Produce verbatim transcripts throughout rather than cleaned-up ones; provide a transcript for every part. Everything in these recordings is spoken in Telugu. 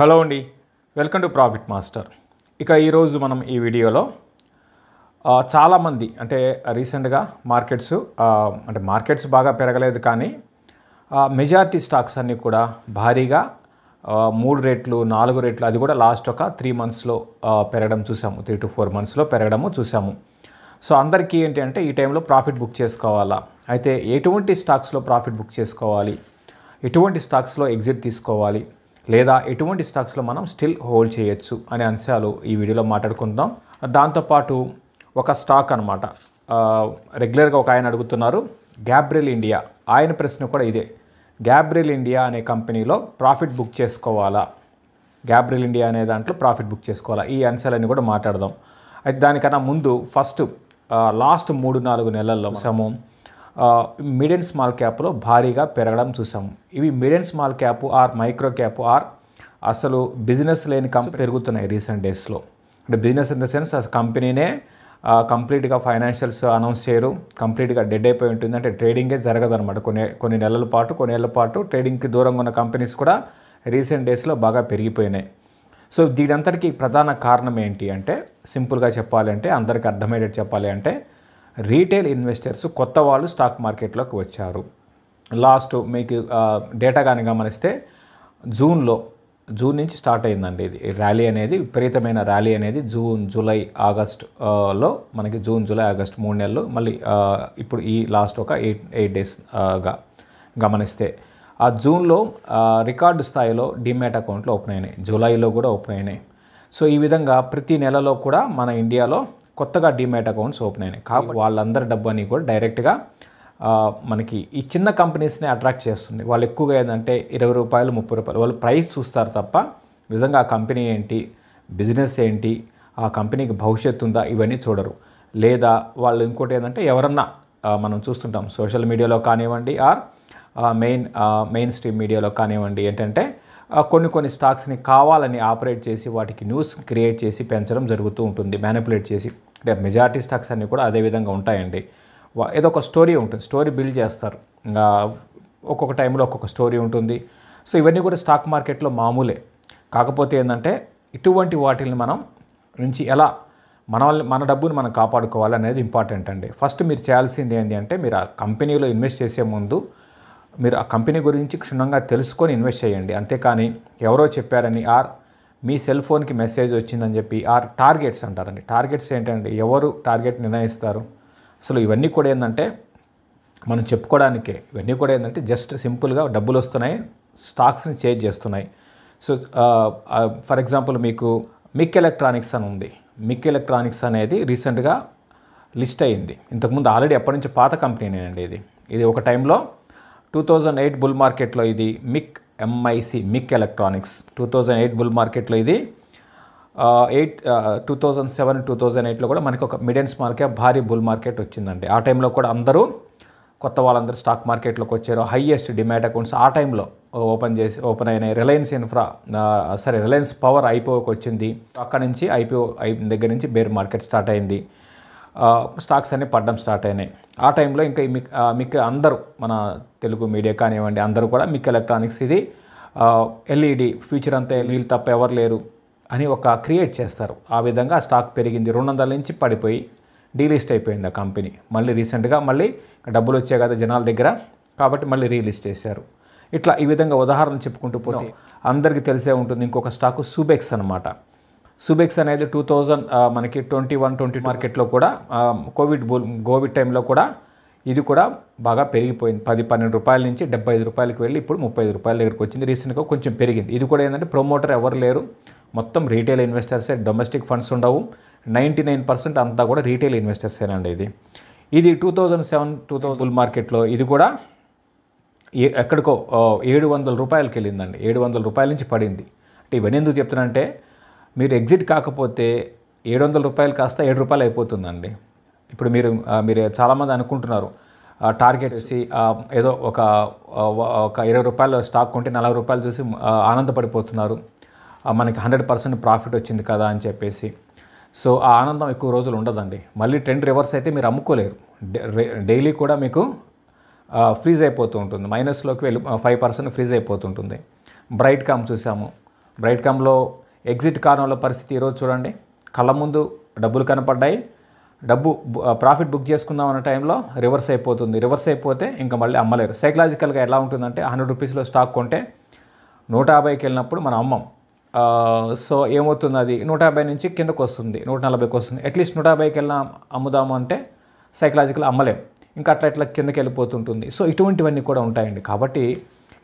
హలో అండి, వెల్కమ్ టు ప్రాఫిట్ మాస్టర్. ఇక ఈరోజు మనం ఈ వీడియోలో చాలామంది అంటే రీసెంట్గా మార్కెట్స్ అంటే మార్కెట్స్ బాగా పెరగలేదు, కానీ మెజారిటీ స్టాక్స్ అన్నీ కూడా భారీగా మూడు రేట్లు నాలుగు రేట్లు అది కూడా లాస్ట్ ఒక త్రీ మంత్స్లో పెరగడం చూసాము, త్రీ టు ఫోర్ మంత్స్లో పెరగడము చూసాము. సో అందరికీ ఏంటి అంటే ఈ టైంలో ప్రాఫిట్ బుక్ చేసుకోవాలా, అయితే ఎటువంటి స్టాక్స్లో ప్రాఫిట్ బుక్ చేసుకోవాలి, ఎటువంటి స్టాక్స్లో ఎగ్జిట్ తీసుకోవాలి, లేదా ఎటువంటి స్టాక్స్లో మనం స్టిల్ హోల్డ్ చేయొచ్చు అనే అంశాలు ఈ వీడియోలో మాట్లాడుకుందాం. దాంతోపాటు ఒక స్టాక్ అనమాట, రెగ్యులర్గా ఒక ఆయన అడుగుతున్నారు, గ్యాబ్రియల్ ఇండియా. ఆయన ప్రశ్న కూడా ఇదే, గ్యాబ్రియల్ ఇండియా అనే కంపెనీలో ప్రాఫిట్ బుక్ చేసుకోవాలా, గ్యాబ్రియల్ ఇండియా అనే దాంట్లో ప్రాఫిట్ బుక్ చేసుకోవాలా, ఈ అంశాలన్నీ కూడా మాట్లాడదాం. అయితే దానికన్నా ముందు ఫస్ట్ లాస్ట్ మూడు నాలుగు నెలల్లో సము మిడ్ అండ్ స్మాల్ క్యాప్లో భారీగా పెరగడం చూసాము. ఇవి mid and small cap or micro cap or అసలు బిజినెస్ లేని కంపెనీ పెరుగుతున్నాయి రీసెంట్ డేస్లో. అంటే బిజినెస్ ఇన్ ద సెన్స్ అసలు కంపెనీనే కంప్లీట్గా ఫైనాన్షియల్స్ అనౌన్స్ చేయరు, కంప్లీట్గా డెడ్ అయిపోయి ఉంటుంది, అంటే ట్రేడింగే జరగదు అనమాట. కొన్ని కొన్ని నెలల పాటు కొన్ని ఏళ్ళ పాటు ట్రేడింగ్కి దూరంగా ఉన్న కంపెనీస్ కూడా రీసెంట్ డేస్లో బాగా పెరిగిపోయినాయి. సో దీనంతటికీ ప్రధాన కారణం ఏంటి అంటే, సింపుల్గా చెప్పాలంటే, అందరికీ అర్థమయ్యేటట్టు చెప్పాలి అంటే, రీటైల్ ఇన్వెస్టర్స్ కొత్త వాళ్ళు స్టాక్ మార్కెట్లోకి వచ్చారు. లాస్ట్ మీకు డేటా కానీ గమనిస్తే జూన్లో జూన్ నుంచి స్టార్ట్ అయిందండి ఇది ర్యాలీ అనేది, విపరీతమైన ర్యాలీ అనేది జూన్ జూలై ఆగస్టులో మనకి జూన్ జూలై ఆగస్టు మూడు నెలలు మళ్ళీ ఇప్పుడు ఈ లాస్ట్ ఒక ఎయిట్ ఎయిట్ డేస్గా గమనిస్తే ఆ జూన్లో రికార్డు స్థాయిలో డీమ్యాట్ అకౌంట్లు ఓపెన్ అయినాయి, జూలైలో కూడా ఓపెన్ అయినాయి. సో ఈ విధంగా ప్రతి నెలలో కూడా మన ఇండియాలో కొత్తగా డీమ్యాట్ అకౌంట్స్ ఓపెన్ అయినాయి. కాబట్టి వాళ్ళందరి డబ్బుని కూడా డైరెక్ట్గా మనకి ఈ చిన్న కంపెనీస్ని అట్రాక్ట్ చేస్తుంది. వాళ్ళు ఎక్కువగా ఏంటంటే ఇరవై రూపాయలు ముప్పై రూపాయలు వాళ్ళు ప్రైస్ చూస్తారు తప్ప నిజంగా ఆ కంపెనీ ఏంటి, బిజినెస్ ఏంటి, ఆ కంపెనీకి భవిష్యత్తు ఉందా, ఇవన్నీ చూడరు. లేదా వాళ్ళు ఇంకోటి ఏంటంటే ఎవరన్నా మనం చూస్తుంటాం సోషల్ మీడియాలో కానివ్వండి ఆర్ మెయిన్ మెయిన్ స్ట్రీమ్ మీడియాలో కానివ్వండి ఏంటంటే కొన్ని కొన్ని స్టాక్స్ని కావాలని ఆపరేట్ చేసి వాటికి న్యూస్ క్రియేట్ చేసి పెంచడం జరుగుతూ ఉంటుంది, మ్యానిపులేట్ చేసి. అంటే మెజారిటీ స్టాక్స్ అన్నీ కూడా అదే విధంగా ఉంటాయండి, ఏదో ఒక స్టోరీ ఉంటుంది, స్టోరీ బిల్డ్ చేస్తారు, ఒక్కొక్క టైంలో ఒక్కొక్క స్టోరీ ఉంటుంది. సో ఇవన్నీ కూడా స్టాక్ మార్కెట్లో మామూలే. కాకపోతే ఏంటంటే ఇటువంటి వాటిని మనం నుంచి ఎలా మన మన డబ్బుని మనం కాపాడుకోవాలి అనేది ఇంపార్టెంట్ అండి. ఫస్ట్ మీరు చేయాల్సింది ఏంటి అంటే, మీరు ఆ కంపెనీలో ఇన్వెస్ట్ చేసే ముందు మీరు ఆ కంపెనీ గురించి క్షుణ్ణంగా తెలుసుకొని ఇన్వెస్ట్ చేయండి. అంతేకాని ఎవరో చెప్పారని ఆర్ మీ సెల్ ఫోన్కి మెసేజ్ వచ్చిందని చెప్పి ఆర్ టార్గెట్స్ అంటారండి. టార్గెట్స్ ఏంటంటే ఎవరు టార్గెట్ నిర్ణయిస్తారు అసలు, ఇవన్నీ కూడా ఏంటంటే మనం చెప్పుకోవడానికే. ఇవన్నీ కూడా ఏంటంటే జస్ట్ సింపుల్గా డబ్బులు వస్తున్నాయి, స్టాక్స్ని చేంజ్ చేస్తున్నాయి. సో ఫర్ ఎగ్జాంపుల్ మీకు మిక్ ఎలక్ట్రానిక్స్ అని ఉంది. మిక్ ఎలక్ట్రానిక్స్ అనేది రీసెంట్గా లిస్ట్ అయ్యింది. ఇంతకుముందు ఆల్రెడీ ఎప్పటి నుంచి పాత కంపెనీనేనండి ఇది. ఇది ఒక టైంలో టూ థౌజండ్ ఎయిట్ బుల్ మార్కెట్లో ఇది Mic MIC Mic electronics two thousand eight bull మార్కెట్లో ఇది eight two thousand seven two thousand ఎయిట్లో కూడా మనకి ఒక మిడ్ అండ్ స్మాల్ క్యాప్ భారీ బుల్ మార్కెట్ వచ్చిందండి. ఆ టైంలో కూడా అందరూ కొత్త వాళ్ళందరూ స్టాక్ మార్కెట్లోకి వచ్చారు. హైయెస్ట్ డిమాట్ అకౌంట్స్ ఆ టైంలో ఓపెన్ చేసి ఓపెన్ అయినాయి. రిలయన్స్ ఇన్ఫ్రా సరే రిలయన్స్ పవర్ ఐపీఓకి వచ్చింది. అక్కడ నుంచి ఐపీఓ దగ్గర నుంచి బేర్ మార్కెట్ స్టార్ట్ అయింది, స్టాక్స్ అన్నీ పడడం స్టార్ట్ అయినాయి. ఆ టైంలో ఇంకా మిక్ మిక్ అందరూ మన తెలుగు మీడియా కానివ్వండి అందరూ కూడా మిక్ ఎలక్ట్రానిక్స్ ఇది ఎల్ఈడి ఫ్యూచర్ అంతా వీళ్ళు తప్ప ఎవరు లేరు అని ఒక క్రియేట్ చేస్తారు. ఆ విధంగా స్టాక్ పెరిగింది, రెండు వందల నుంచి పడిపోయి డీలిస్ట్ అయిపోయింది ఆ కంపెనీ. మళ్ళీ రీసెంట్గా మళ్ళీ డబ్బులు వచ్చాయి కదా జనాల దగ్గర, కాబట్టి మళ్ళీ రీలిస్ట్ చేశారు. ఇట్లా ఈ విధంగా ఉదాహరణ చెప్పుకుంటూ పోతే అందరికీ తెలిసే ఉంటుంది. ఇంకొక స్టాకు సూబెక్స్ అనమాట. సుబెక్స్ అనేది టూ థౌజండ్ మనకి ట్వంటీ వన్ ట్వంటీ మార్కెట్లో కూడా కోవిడ్ బుల్ కోవిడ్ టైంలో కూడా ఇది కూడా బాగా పెరిగిపోయింది. పది పన్నెండు రూపాయల నుంచి డెబ్బై ఐదు రూపాయలకి వెళ్ళి ఇప్పుడు ముప్పై ఐదు రూపాయల దగ్గరికి వచ్చింది. రీసెంట్గా కొంచెం పెరిగింది. ఇది కూడా ఏంటంటే ప్రమోటర్ ఎవరు లేరు, మొత్తం రీటైల్ ఇన్వెస్టర్సే, డొమెస్టిక్ ఫండ్స్ ఉండవు. నైంటీ నైన్ పర్సెంట్ అంతా కూడా రీటైల్ ఇన్వెస్టర్సేనండి. ఇది ఇది two thousand seven two thousand bull మార్కెట్లో ఇది కూడా ఎక్కడికో ఏడు వందల రూపాయలకి వెళ్ళిందండి, ఏడు వందల రూపాయల నుంచి పడింది. అంటే ఇవన్నీ ఎందుకు చెప్తున్నానంటే మీరు ఎగ్జిట్ కాకపోతే ఏడు వందల రూపాయలు కాస్త ఏడు రూపాయలు అయిపోతుందండి. ఇప్పుడు మీరు మీరు చాలామంది అనుకుంటున్నారు టార్గెట్ చేసి ఏదో ఒక ఒక ఇరవై రూపాయలు స్టాక్ ఉంటే నలభై రూపాయలు చూసి ఆనందపడిపోతున్నారు, మనకి హండ్రెడ్ పర్సెంట్ ప్రాఫిట్ వచ్చింది కదా అని చెప్పేసి. సో ఆ ఆనందం ఎక్కువ రోజులు ఉండదండి. మళ్ళీ ట్రెండ్ రివర్స్ అయితే మీరు అమ్ముకోలేరు, డైలీ కూడా మీకు ఫ్రీజ్ అయిపోతూ ఉంటుంది, మైనస్లోకి వెళ్ళి ఫైవ్ పర్సెంట్ ఫ్రీజ్ అయిపోతుంటుంది. బ్రైట్ కామ్ చూసాము, బ్రైట్ కామ్లో ఎగ్జిట్ కారణంలో పరిస్థితి ఈరోజు చూడండి, కళ్ళ ముందు డబ్బులు కనపడ్డాయి, డబ్బు ప్రాఫిట్ బుక్ చేసుకుందాం అన్న టైంలో రివర్స్ అయిపోతుంది. రివర్స్ అయిపోతే ఇంకా మళ్ళీ అమ్మలేరు. సైకలాజికల్గా ఎలా ఉంటుందంటే హండ్రెడ్ రూపీస్లో స్టాక్ కొంటే నూట యాభైకి వెళ్ళినప్పుడు మనం అమ్మం. సో ఏమవుతుంది, అది నూట యాభై నుంచి కిందకు వస్తుంది, నూట నలభైకి వస్తుంది. అట్లీస్ట్ నూట యాభైకి వెళ్ళినా అమ్ముదాము అంటే సైకలాజికల్ అమ్మలేం, ఇంకా అట్లా ఇట్లా కిందకి వెళ్ళిపోతుంటుంది. సో ఇటువంటివన్నీ కూడా ఉంటాయండి. కాబట్టి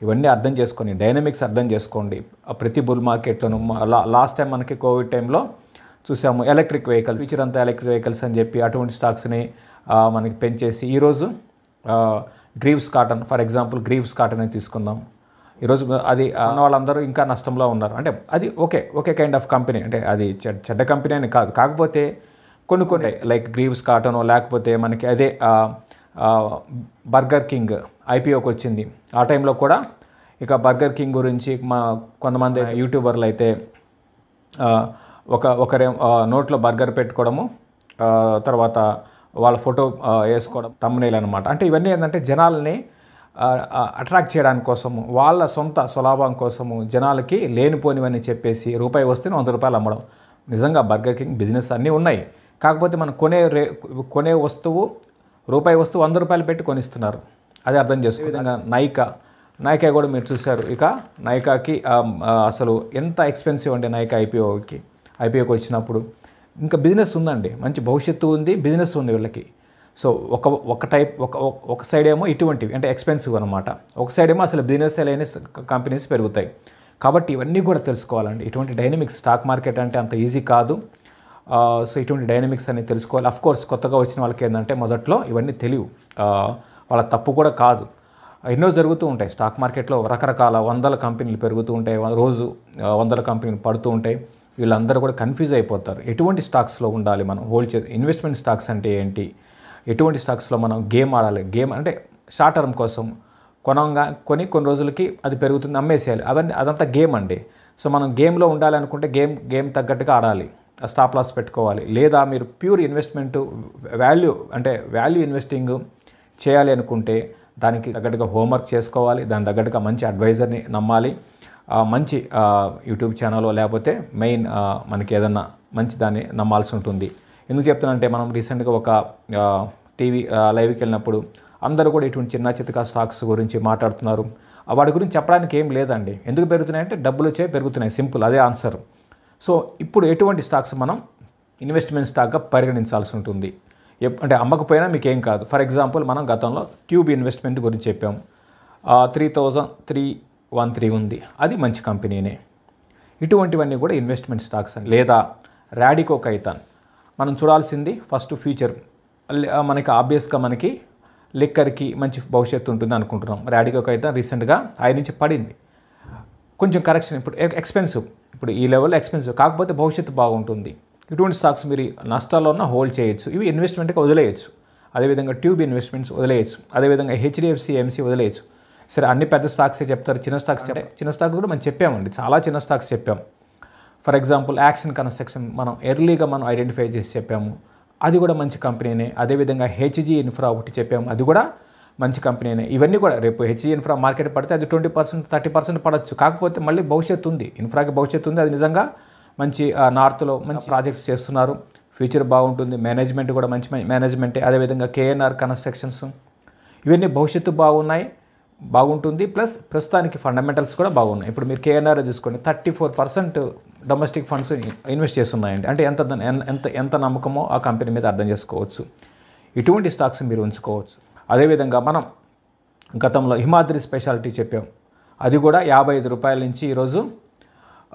ఇవన్నీ అర్థం చేసుకోండి, డైనమిక్స్ అర్థం చేసుకోండి. ప్రతి బుల్ మార్కెట్లోనూ లాస్ట్ టైం మనకి కోవిడ్ టైంలో చూసాము, ఎలక్ట్రిక్ వెహికల్స్, ఫ్యూచర్ అంతా ఎలక్ట్రిక్ వెహికల్స్ అని చెప్పి అటువంటి స్టాక్స్ని మనకి పెంచేసి, ఈరోజు Greaves Cotton for example, Greaves Cotton అని తీసుకుందాం. ఈరోజు అది అన్న వాళ్ళందరూ ఇంకా నష్టంలో ఉన్నారు. అంటే అది okay okay kind of company, అంటే అది చెడ్డ కంపెనీ అని కాదు. కాకపోతే కొన్ని కొన్ని లైక్ గ్రీవ్స్ కాటన్, లేకపోతే మనకి అదే బర్గర్ కింగ్ ఐపీఓకి వచ్చింది. ఆ టైంలో కూడా ఇక బర్గర్ కింగ్ గురించి మా కొంతమంది యూట్యూబర్లు అయితే ఒక ఒకరే నోట్లో బర్గర్ పెట్టుకోవడము, తర్వాత వాళ్ళ ఫోటో వేసుకోవడం థంబ్నెయిల్ అనమాట. అంటే ఇవన్నీ ఏంటంటే జనాల్ని అట్రాక్ట్ చేయడానికి కోసము, వాళ్ళ సొంత స్వలాభం కోసము జనాలకి లేనిపోనివని చెప్పేసి రూపాయి వస్తే వంద రూపాయలు అమ్మడం. నిజంగా బర్గర్ కింగ్ బిజినెస్ అన్నీ ఉన్నాయి, కాకపోతే మనం కొనే రే కొనే వస్తువు రూపాయి వస్తువు వంద రూపాయలు పెట్టి కొనిస్తున్నారు, అది అర్థం చేసుకునే విధంగా. నైకా నైకా కూడా మీరు చూశారు. ఇక నైకాకి అసలు ఎంత ఎక్స్పెన్సివ్ అంటే నైకా ఐపీఓకి ఐపీఓకి వచ్చినప్పుడు ఇంకా బిజినెస్ ఉందండి, మంచి భవిష్యత్తు ఉంది, బిజినెస్ ఉంది వీళ్ళకి. సో ఒక ఒక టైప్ ఒక ఒక సైడ్ ఏమో ఇటువంటివి అంటే ఎక్స్పెన్సివ్ అనమాట, ఒక సైడ్ ఏమో అసలు బిజినెస్ లేని కంపెనీస్ పెరుగుతాయి. కాబట్టి ఇవన్నీ కూడా తెలుసుకోవాలండి. ఇటువంటి డైనమిక్స్ స్టాక్ మార్కెట్ అంటే అంత ఈజీ కాదు. సో ఇటువంటి డైనమిక్స్ అనేది తెలుసుకోవాలి. అఫ్ కోర్స్ కొత్తగా వచ్చిన వాళ్ళకి ఏంటంటే మొదట్లో ఇవన్నీ తెలియవు, వాళ్ళ తప్పు కూడా కాదు. ఎన్నో జరుగుతూ ఉంటాయి స్టాక్ మార్కెట్లో, రకరకాల వందల కంపెనీలు పెరుగుతూ ఉంటాయి, రోజు వందల కంపెనీలు పడుతూ ఉంటాయి. వీళ్ళందరూ కూడా కన్ఫ్యూజ్ అయిపోతారు, ఎటువంటి స్టాక్స్లో ఉండాలి మనం హోల్డ్ చే ఇన్వెస్ట్మెంట్ స్టాక్స్ అంటే ఏంటి, ఎటువంటి స్టాక్స్లో మనం గేమ్ ఆడాలి. గేమ్ అంటే షార్ట్ టర్మ్ కోసం కొనంగా కొని కొన్ని రోజులకి అది పెరుగుతుంది అమ్మేసేయాలి, అవన్నీ అదంతా గేమ్ అండి. సో మనం గేమ్లో ఉండాలి అనుకుంటే గేమ్ గేమ్ తగ్గట్టుగా ఆడాలి, స్టాప్ లాస్ పెట్టుకోవాలి. లేదా మీరు ప్యూర్ ఇన్వెస్ట్మెంట్ వాల్యూ అంటే వాల్యూ ఇన్వెస్టింగ్ చేయాలి అనుకుంటే దానికి తగ్గట్టుగా హోంవర్క్ చేసుకోవాలి, దాని తగ్గట్టుగా మంచి అడ్వైజర్ని నమ్మాలి, మంచి యూట్యూబ్ ఛానల్, లేకపోతే మెయిన్ మనకి ఏదన్నా మంచి దాన్ని నమ్మాల్సి ఉంటుంది. ఎందుకు చెప్తానంటే మనం రీసెంట్గా ఒక టీవీ లైవ్కి వెళ్ళినప్పుడు అందరూ కూడా ఇటువంటి చిన్న చితక స్టాక్స్ గురించి మాట్లాడుతున్నారు. వాటి గురించి చెప్పడానికి ఏం లేదండి. ఎందుకు పెరుగుతున్నాయంటే డబ్బులు వచ్చే పెరుగుతున్నాయి, సింపుల్, అదే ఆన్సర్. సో ఇప్పుడు ఎటువంటి స్టాక్స్ మనం ఇన్వెస్ట్మెంట్ స్టాక్గా పరిగణించాల్సి ఉంటుంది, అంటే అమ్మకపోయినా మీకు ఏం కాదు. ఫర్ ఎగ్జాంపుల్ మనం గతంలో ట్యూబ్ ఇన్వెస్ట్మెంట్ గురించి చెప్పాము, three thousand three one three ఉంది, అది మంచి కంపెనీనే. ఇటువంటివన్నీ కూడా ఇన్వెస్ట్మెంట్ స్టాక్స్ అని. లేదా రాడికో ఖైతాన్, మనం చూడాల్సింది ఫస్ట్ ఫ్యూచర్. మనకి ఆబ్వియస్గా మనకి లిక్కర్కి మంచి భవిష్యత్తు ఉంటుంది అనుకుంటున్నాం. రాడికో ఖైతాన్ రీసెంట్గా ఆయన నుంచి పడింది, కొంచెం కరెక్షన్, ఇప్పుడు ఎక్స్పెన్సివ్, ఇప్పుడు ఈ లెవెల్లో ఎక్స్పెన్సివ్, కాకపోతే భవిష్యత్తు బాగుంటుంది. ఇటువంటి స్టాక్స్ మీరు నష్టాల్లో ఉన్న హోల్డ్ చేయొచ్చు, ఇవి ఇన్వెస్ట్మెంట్గా వదిలేయచ్చు. అదేవిధంగా ట్యూబ్ ఇన్వెస్ట్మెంట్స్ వదిలేయచ్చు, అదేవిధంగా హెచ్డిఎఫ్సి, ఎంసీ వదిలేయచ్చు. సరే అన్ని పెద్ద స్టాక్సే చెప్తారు, చిన్న స్టాక్స్ చెప్పే చిన్న స్టాక్ కూడా మనం చెప్పామండి, చాలా చిన్న స్టాక్స్ చెప్పాం. ఫర్ ఎగ్జాంపుల్ యాక్షన్ కన్స్ట్రక్షన్ మనం ఎర్లీగా మనం ఐడెంటిఫై చేసి చెప్పాము, అది కూడా మంచి కంపెనీనే. అదేవిధంగా హెచ్జీ ఇన్ఫ్రా ఒకటి చెప్పాము, అది కూడా మంచి కంపెనీనే. ఇవన్నీ కూడా రేపు హెచ్జీ ఇన్ఫ్రా మార్కెట్ పడితే అది ట్వంటీ పర్సెంట్ థర్టీ పర్సెంట్ పడవచ్చు, కాకపోతే మళ్ళీ భవిష్యత్తు ఉంది, ఇన్ఫ్రాకి భవిష్యత్తు ఉంది. అది నిజంగా మంచి నార్త్లో మంచి ప్రాజెక్ట్స్ చేస్తున్నారు, ఫ్యూచర్ బాగుంటుంది, మేనేజ్మెంట్ కూడా మంచి మేనేజ్మెంటే. అదేవిధంగా కేఎన్ఆర్ కన్స్ట్రక్షన్స్, ఇవన్నీ భవిష్యత్తు బాగున్నాయి, బాగుంటుంది, ప్లస్ ప్రస్తుతానికి ఫండమెంటల్స్ కూడా బాగున్నాయి. ఇప్పుడు మీరు కేఎన్ఆర్ తీసుకొని thirty four percent domestic funds invest చేస్తున్నాయండి, అంటే ఎంత ఎంత ఎంత నమ్మకమో ఆ కంపెనీ మీద అర్థం చేసుకోవచ్చు. ఇటువంటి స్టాక్స్ మీరు ఉంచుకోవచ్చు. అదేవిధంగా మనం గతంలో హిమాద్రి స్పెషాలిటీ చెప్పాం, అది కూడా యాభై ఐదు రూపాయల నుంచి ఈరోజు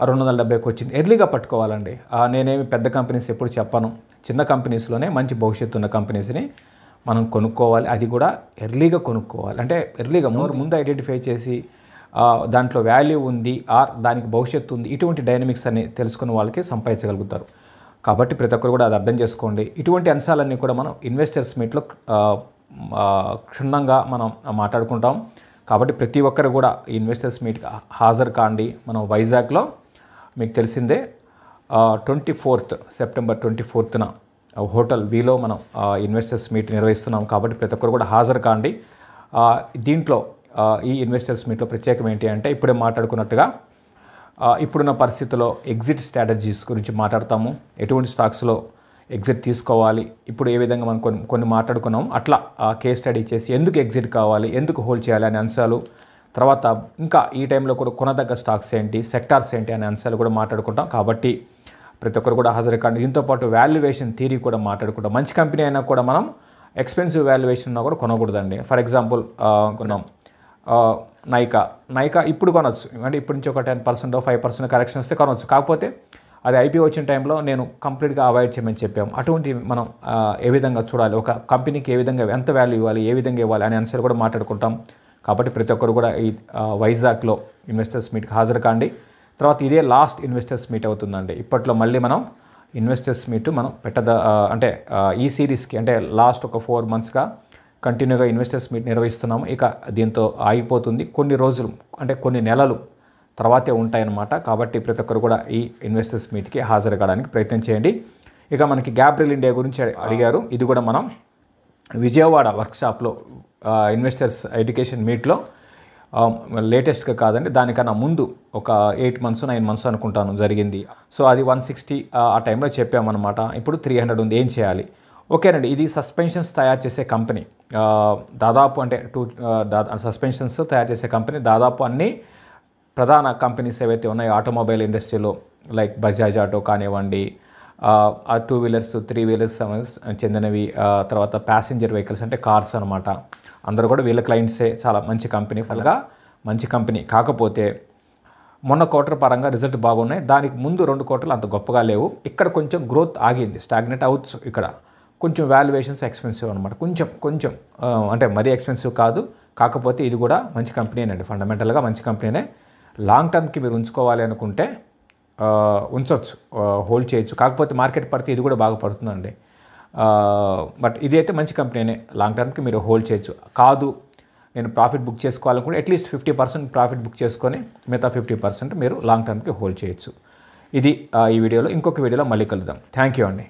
రెండు వందల డెబ్బైకి వచ్చింది. ఎర్లీగా పట్టుకోవాలండి. నేనేమి పెద్ద కంపెనీస్ ఎప్పుడు చెప్పను, చిన్న కంపెనీస్లోనే మంచి భవిష్యత్తు ఉన్న కంపెనీస్ని మనం కొనుక్కోవాలి, అది కూడా ఎర్లీగా కొనుక్కోవాలి. అంటే ఎర్లీగా ముందు ముందు ఐడెంటిఫై చేసి దాంట్లో వాల్యూ ఉంది, ఆర్ దానికి భవిష్యత్తు ఉంది, ఇటువంటి డైనమిక్స్ అని తెలుసుకున్న వాళ్ళకి సంపాదించగలుగుతారు. కాబట్టి ప్రతి ఒక్కరు కూడా అది అర్థం చేసుకోండి. ఇటువంటి అంశాలన్నీ కూడా మనం ఇన్వెస్టర్స్ మీట్లో క్షుణ్ణంగా మనం మాట్లాడుకుంటాం. కాబట్టి ప్రతి ఒక్కరు కూడా ఇన్వెస్టర్స్ మీట్కి హాజరు కాండి. మనం వైజాగ్లో మీకు తెలిసిందే ట్వంటీ ఫోర్త్ సెప్టెంబర్ ట్వంటీ ఫోర్త్న హోటల్ వీలో మనం ఇన్వెస్టర్స్ మీట్ నిర్వహిస్తున్నాం. కాబట్టి ప్రతి ఒక్కరు కూడా హాజరు కాండి. దీంట్లో ఈ ఇన్వెస్టర్స్ మీట్లో ప్రత్యేకం ఏంటి అంటే ఇప్పుడే మాట్లాడుకున్నట్టుగా ఇప్పుడున్న పరిస్థితిలో ఎగ్జిట్ స్ట్రాటజీస్ గురించి మాట్లాడతాము. ఎటువంటి స్టాక్స్లో ఎగ్జిట్ తీసుకోవాలి, ఇప్పుడు ఏ విధంగా మనం కొన్ని కొన్ని మాట్లాడుకున్నాం. అట్లా కేస్ స్టడీ చేసి ఎందుకు ఎగ్జిట్ కావాలి, ఎందుకు హోల్డ్ చేయాలి అనే అంశాలు, తర్వాత ఇంకా ఈ టైంలో కూడా కొనదగ్గ స్టాక్స్ ఏంటి, సెక్టార్స్ ఏంటి అనే అంశాలు కూడా మాట్లాడుకుంటాం. కాబట్టి ప్రతి ఒక్కరు కూడా హాజరు కాండి. దీంతోపాటు వాల్యుయేషన్ థియరీ కూడా మాట్లాడుకుంటాం. మంచి కంపెనీ అయినా కూడా మనం ఎక్స్పెన్సివ్ వాల్యుయేషన్ ఉన్నా కూడా కొనకూడదండి. ఫర్ ఎగ్జాంపుల్ కొన్నాం నైకా నైకా ఇప్పుడు కొనవచ్చు, అంటే ఇప్పటి నుంచి ఒక ten percent five percent correction వస్తే కొనవచ్చు. కాకపోతే అది ఐపీఓ వచ్చిన టైంలో నేను కంప్లీట్గా అవాయిడ్ చేయమని చెప్పాము. అటువంటి మనం ఏ విధంగా చూడాలి, ఒక కంపెనీకి ఏ విధంగా ఎంత వాల్యూ ఇవ్వాలి, ఏ విధంగా ఇవ్వాలి అనే అంశాలు కూడా మాట్లాడుకుంటాం. కాబట్టి ప్రతి ఒక్కరు కూడా ఈ వైజాగ్లో ఇన్వెస్టర్స్ మీట్కి హాజరు కాండి. తర్వాత ఇదే లాస్ట్ ఇన్వెస్టర్స్ మీట్ అవుతుందండి. ఇప్పట్లో మళ్ళీ మనం ఇన్వెస్టర్స్ మీట్ మనం పెట్టద అంటే ఈ సిరీస్కి అంటే లాస్ట్ ఒక ఫోర్ మంత్స్గా కంటిన్యూగా ఇన్వెస్టర్స్ మీట్ నిర్వహిస్తున్నాము. ఇక దీంతో ఆగిపోతుంది, కొన్ని రోజులు అంటే కొన్ని నెలలు తర్వాతే ఉంటాయన్నమాట. కాబట్టి ప్రతి ఒక్కరు కూడా ఈ ఇన్వెస్టర్స్ మీట్కి హాజరు కావడానికి ప్రయత్నం చేయండి. ఇక మనకి గ్యాబ్రియల్ ఇండియా గురించి అడిగారు. ఇది కూడా మనం విజయవాడ వర్క్షాప్లో ఇన్వెస్టర్స్ ఎడ్యుకేషన్ మీట్లో లేటెస్ట్గా కాదండి, దానికన్నా ముందు ఒక ఎయిట్ మంత్స్ నైన్ మంత్స్ అనుకుంటాను జరిగింది. సో అది వన్ సిక్స్టీ ఆ టైంలో చెప్పామన్నమాట. ఇప్పుడు త్రీ హండ్రెడ్ ఉంది. ఏం చేయాలి? ఓకేనండి, ఇది సస్పెన్షన్స్ తయారు చేసే కంపెనీ. దాదాపు అంటే టూ సస్పెన్షన్స్ తయారు చేసే కంపెనీ. దాదాపు అన్ని ప్రధాన కంపెనీస్ ఏవైతే ఉన్నాయో ఆటోమొబైల్ ఇండస్ట్రీలో లైక్ బజాజ్ ఆటో కానివ్వండి, ఆ టూ వీలర్స్ త్రీ వీలర్స్ చెందినవి, తర్వాత ప్యాసింజర్ వెహికల్స్ అంటే కార్స్ అనమాట. అందరూ కూడా వీళ్ళ క్లయింట్సే. చాలా మంచి కంపెనీ, ఫల్గా మంచి కంపెనీ. కాకపోతే మొన్న క్వార్టర్ పరంగా రిజల్ట్ బాగున్నాయి. దానికి ముందు రెండు క్వార్టర్లు అంత గొప్పగా లేవు. ఇక్కడ కొంచెం గ్రోత్ ఆగింది, స్టాగ్నెట్ అవచ్చు. ఇక్కడ కొంచెం వాల్యుయేషన్స్ ఎక్స్పెన్సివ్ అనమాట. కొంచెం కొంచెం అంటే మరీ ఎక్స్పెన్సివ్ కాదు. కాకపోతే ఇది కూడా మంచి కంపెనీనండి, ఫండమెంటల్గా మంచి కంపెనీనే. లాంగ్ టర్మ్కి మీరు ఉంచుకోవాలి అనుకుంటే ఉంచవచ్చు, హోల్డ్ చేయొచ్చు. కాకపోతే మార్కెట్ పడితే ఇది కూడా బాగా పడుతుందండి. బట్ ఇది అయితే మంచి కంపెనీనే, లాంగ్ టర్మ్కి మీరు హోల్డ్ చేయొచ్చు. కాదు నేను ప్రాఫిట్ బుక్ చేసుకోవాలనుకుంటే at least fifty percent profit book చేసుకొని మిగతా ఫిఫ్టీ పర్సెంట్ మీరు లాంగ్ టర్మ్కి హోల్డ్ చేయొచ్చు. ఇది ఈ వీడియోలో. ఇంకొక వీడియోలో మళ్ళీ కలుద్దాం. థ్యాంక్ యూ అండి.